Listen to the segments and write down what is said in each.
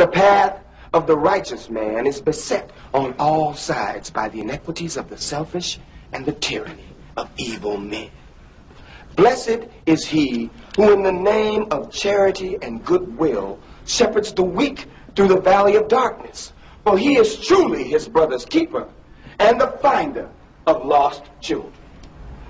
The path of the righteous man is beset on all sides by the iniquities of the selfish and the tyranny of evil men. Blessed is he who in the name of charity and goodwill shepherds the weak through the valley of darkness, for he is truly his brother's keeper and the finder of lost children.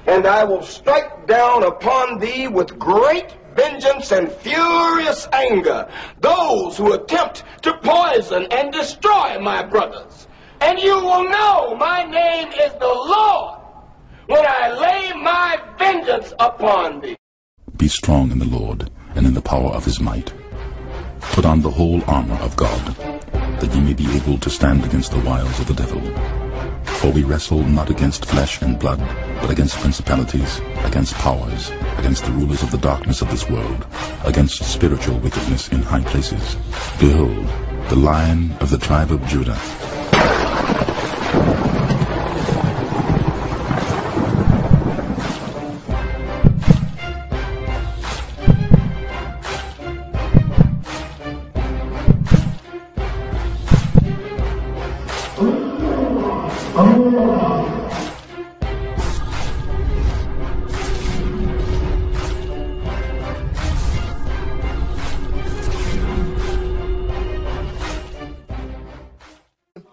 And I will strike down upon thee with great vengeance and furious anger those who attempt to poison and destroy my brothers. And you will know my name is the Lord when I lay my vengeance upon thee. Be strong in the Lord and in the power of his might. Put on the whole armor of God, that ye may be able to stand against the wiles of the devil. For we wrestle not against flesh and blood, but against principalities, against powers, against the rulers of the darkness of this world, against spiritual wickedness in high places. Behold, the Lion of the tribe of Judah,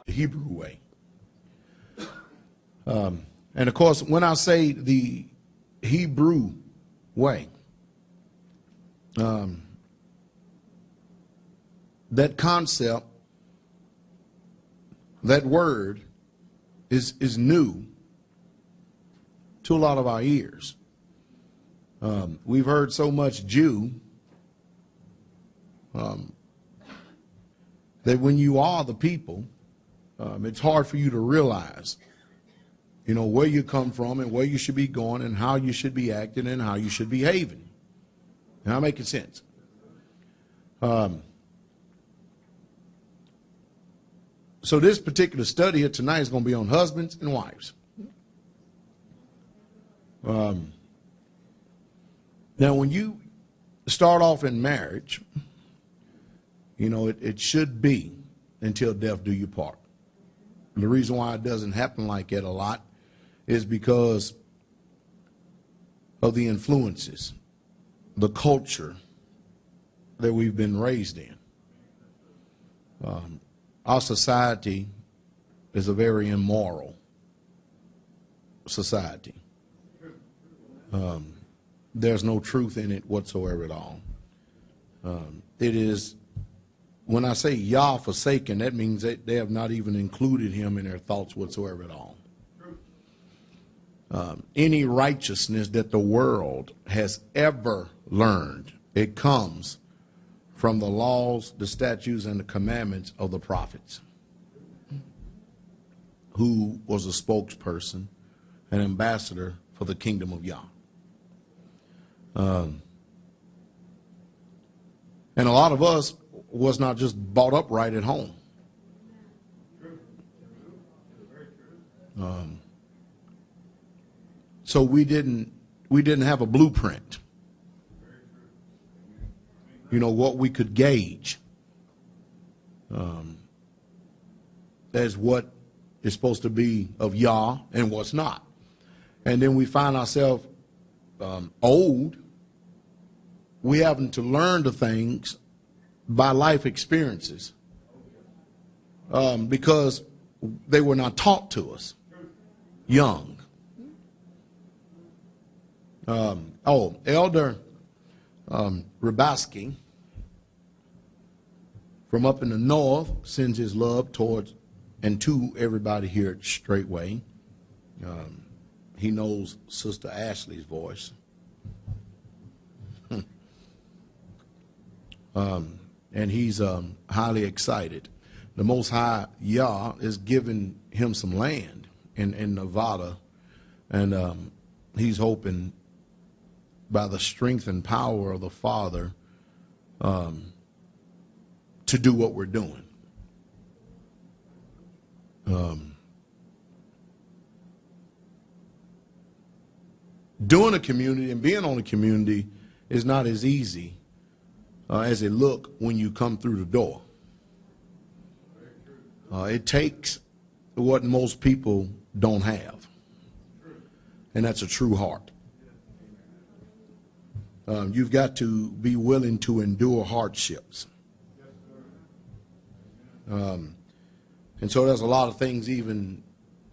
Hebrew way. And of course, when I say the Hebrew way, that concept, that word is new to a lot of our ears. We've heard so much Jew that when you are the people, it's hard for you to realize, you know, where you come from and where you should be going and how you should be acting and how you should be behaving. Now, making sense. So this particular study here tonight is going to be on husbands and wives. Now, when you start off in marriage, you know, it should be until death do you part. And the reason why it doesn't happen like that a lot is because of the influences, the culture that we've been raised in. Our society is a very immoral society. There's no truth in it whatsoever at all. It is. When I say Yah forsaken, that means that they have not even included him in their thoughts whatsoever at all. Any righteousness that the world has ever learned, it comes from the laws, the statutes, and the commandments of the prophets, who was a spokesperson, an ambassador for the kingdom of Yah. And a lot of us was not just brought up right at home. So we didn't have a blueprint. You know, what we could gauge as what is supposed to be of Yah and what's not. And then we find ourselves old. We having to learn the things by life experiences because they were not taught to us young. Elder Rabowski from up in the north sends his love towards and to everybody here at Straitway. He knows Sister Ashley's voice. And he's highly excited. The Most High Yah is giving him some land in Nevada, and he's hoping by the strength and power of the Father to do what we're doing. Doing a community and being on a community is not as easy as it look when you come through the door. It takes what most people don't have, and that's a true heart. You've got to be willing to endure hardships. And so there's a lot of things even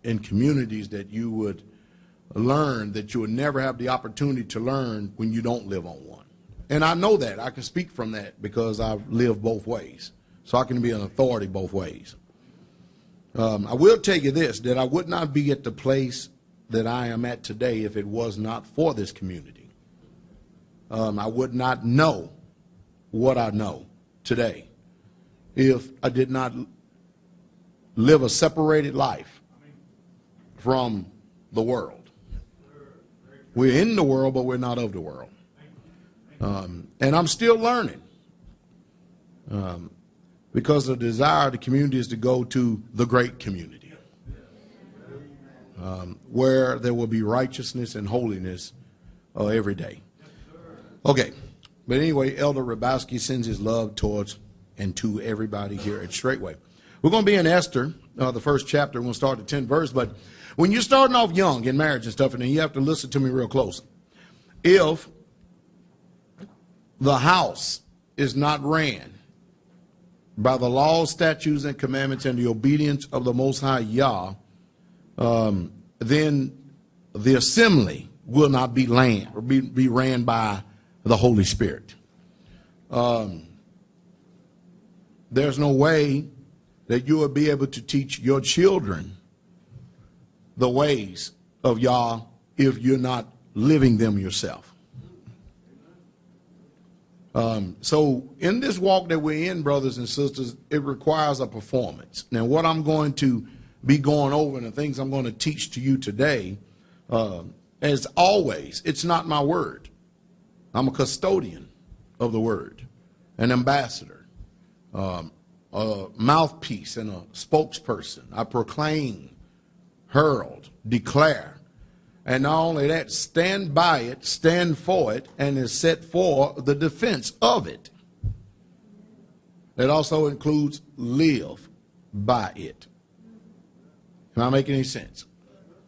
in communities that you would learn that you would never have the opportunity to learn when you don't live on one. And I know that. I can speak from that because I've lived both ways. So I can be an authority both ways. I will tell you this, that I would not be at the place that I am at today if it was not for this community. I would not know what I know today if I did not live a separated life from the world. We're in the world, but we're not of the world. And I'm still learning because the desire of the community is to go to the great community where there will be righteousness and holiness every day. Okay, but anyway, Elder Rabowski sends his love towards and to everybody here at Straitway. We're going to be in Esther, the first chapter. We're going to start at 10th verse. But when you're starting off young in marriage and stuff, and then you have to listen to me real close. If the house is not ran by the laws, statutes, and commandments and the obedience of the Most High Yah, then the assembly will not be ran by the Holy Spirit. There's no way that you will be able to teach your children the ways of Yah if you're not living them yourself. So in this walk that we're in, brothers and sisters, it requires a performance. Now, what I'm going to be going over and the things I'm going to teach to you today, as always, it's not my word. I'm a custodian of the word, an ambassador, a mouthpiece and a spokesperson. I proclaim, herald, declare. And not only that, stand by it, stand for it, and is set for the defense of it. That also includes live by it. Am I making any sense?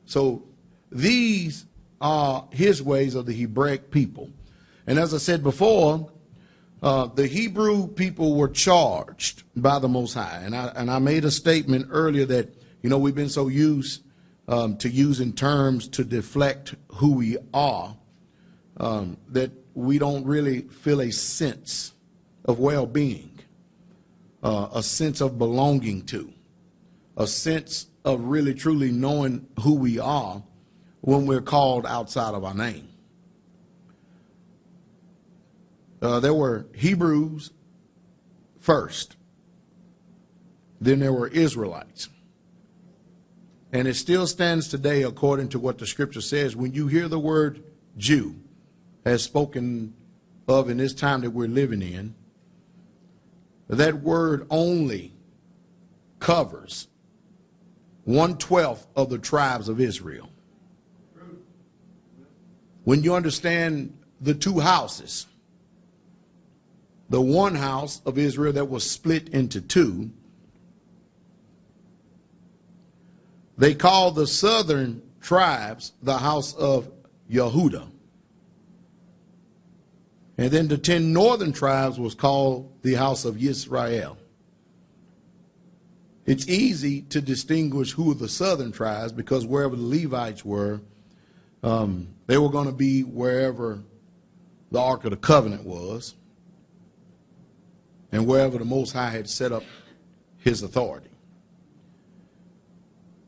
So these are his ways of the Hebraic people. And as I said before, the Hebrew people were charged by the Most High. And I made a statement earlier that, you know, we've been so used to using terms to deflect who we are that we don't really feel a sense of well-being, a sense of belonging to, a sense of really truly knowing who we are when we're called outside of our name. There were Hebrews first, then there were Israelites. And it still stands today according to what the scripture says. When you hear the word Jew as spoken of in this time that we're living in, that word only covers 1/12 of the tribes of Israel. When you understand the two houses, the one house of Israel that was split into two, they call the southern tribes the house of Yehuda. And then the 10 northern tribes was called the house of Yisrael. It's easy to distinguish who the southern tribes, because wherever the Levites were, they were going to be wherever the Ark of the Covenant was, and wherever the Most High had set up his authority.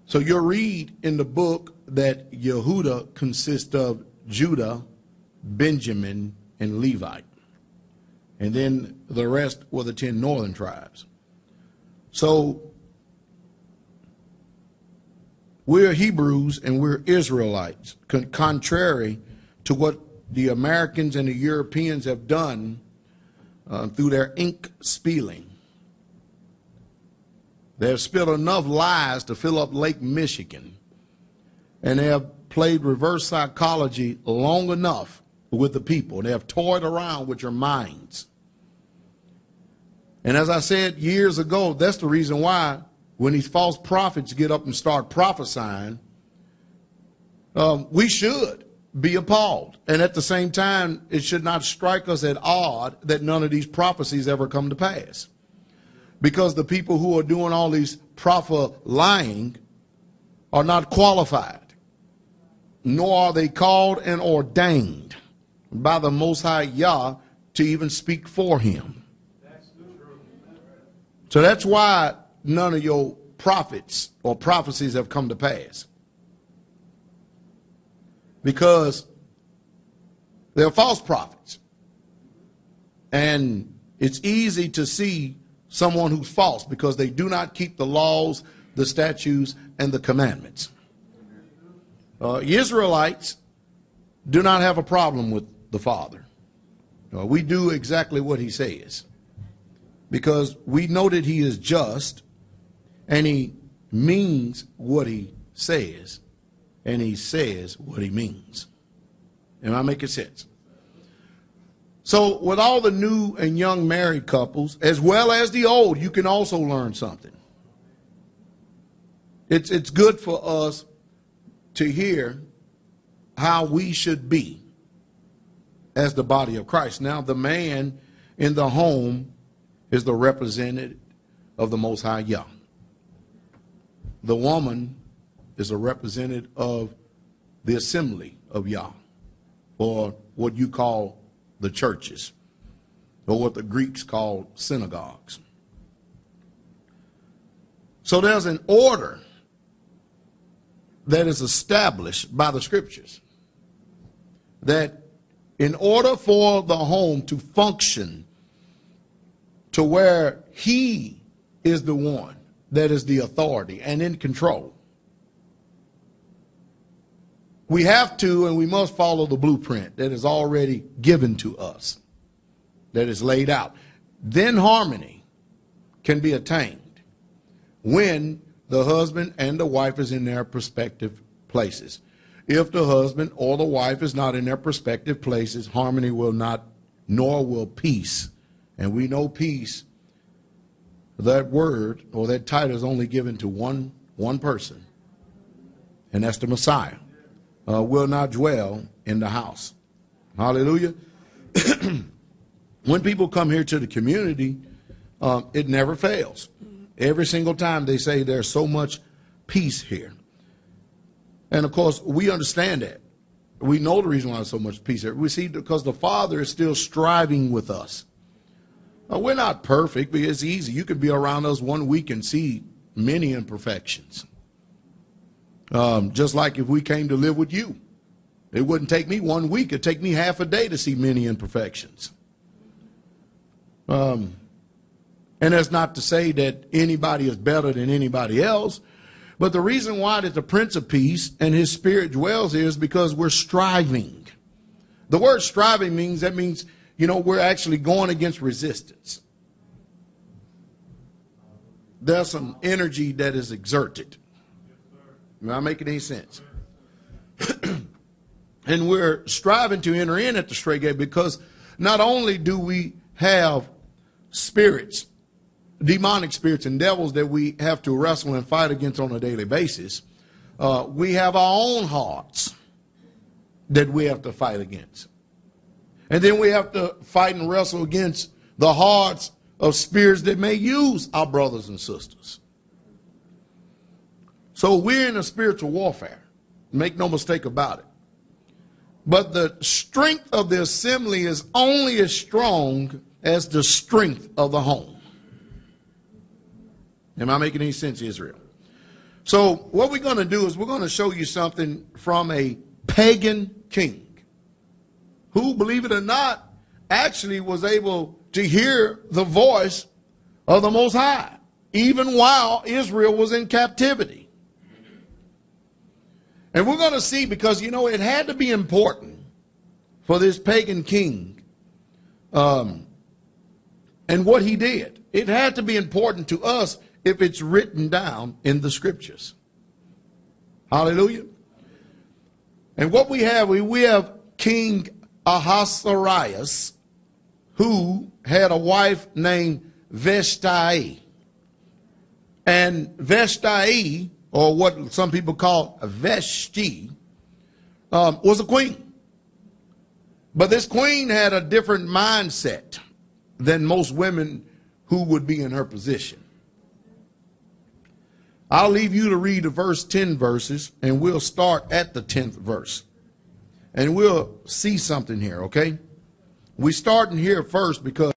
So you'll read in the book that Yehuda consists of Judah, Benjamin, and Levite. And then the rest were the 10 northern tribes. So we're Hebrews and we're Israelites, contrary to what the Americans and the Europeans have done through their ink spilling. They have spilled enough lies to fill up Lake Michigan, and they have played reverse psychology long enough with the people. They have toyed around with your minds. And as I said years ago, that's the reason why when these false prophets get up and start prophesying, we should be appalled. And at the same time, it should not strike us at odd that none of these prophecies ever come to pass. Because the people who are doing all these prophet-lying are not qualified, nor are they called and ordained by the Most High Yah to even speak for him. So that's why none of your prophets or prophecies have come to pass. Because they're false prophets. And it's easy to see someone who's false because they do not keep the laws, the statutes, and the commandments. Israelites do not have a problem with the Father. We do exactly what he says, because we know that he is just, and he means what he says, and he says what he means. Am I making sense? So with all the new and young married couples, as well as the old, you can also learn something. It's good for us to hear how we should be as the body of Christ. Now, the man in the home is the representative of the Most High Yah. The woman is a representative of the assembly of Yah, or what you call the churches, or what the Greeks call synagogues. So there's an order that is established by the scriptures, that in order for the home to function to where he is the one that is the authority and in control, we have to and we must follow the blueprint that is already given to us, that is laid out. Then harmony can be attained when the husband and the wife is in their respective places. If the husband or the wife is not in their respective places, harmony will not, nor will peace. And we know peace, that word or that title is only given to one person, and that's the Messiah. Will not dwell in the house. Hallelujah. When people come here to the community, it never fails. Every single time they say there's so much peace here. And of course, we understand that. We know the reason why there's so much peace here. We see because the Father is still striving with us. We're not perfect, but it's easy. You can be around us one week and see many imperfections. Just like if we came to live with you, it wouldn't take me 1 week. It'd take me half a day to see many imperfections. And that's not to say that anybody is better than anybody else. But the reason why that the Prince of Peace and his spirit dwells here is because we're striving. The word striving means, that means, you know, we're actually going against resistance. There's some energy that is exerted. Am I making any sense? And we're striving to enter in at the straight gate, because not only do we have spirits, demonic spirits and devils that we have to wrestle and fight against on a daily basis, we have our own hearts that we have to fight against. And then we have to fight and wrestle against the hearts of spirits that may use our brothers and sisters. So we're in a spiritual warfare. Make no mistake about it. But the strength of the assembly is only as strong as the strength of the home. Am I making any sense, Israel? So what we're going to do is we're going to show you something from a pagan king who, believe it or not, actually was able to hear the voice of the Most High, even while Israel was in captivity. And we're going to see, because, you know, it had to be important for this pagan king and what he did. It had to be important to us if it's written down in the scriptures. Hallelujah. And what we have King Ahasuerus, who had a wife named Vashti. And Vashti, or what some people call Vashti, was a queen. But this queen had a different mindset than most women who would be in her position. I'll leave you to read the first 10 verses, and we'll start at the 10th verse. And we'll see something here, okay? We're starting here first because